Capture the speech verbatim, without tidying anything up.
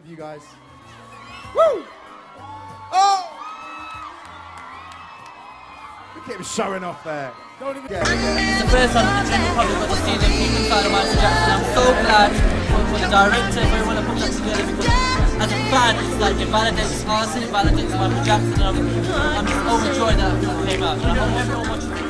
of you guys. Woo! Oh! Look at him showing off there. Don't even get it. It's the first time that the general public got to see the human side of Michael Jackson. I'm so glad for the director, everyone that put that together, because as a fan, it's like it validates us and it validates Michael Jackson. And I'm, I'm just overjoyed that it came out. And I hope so much.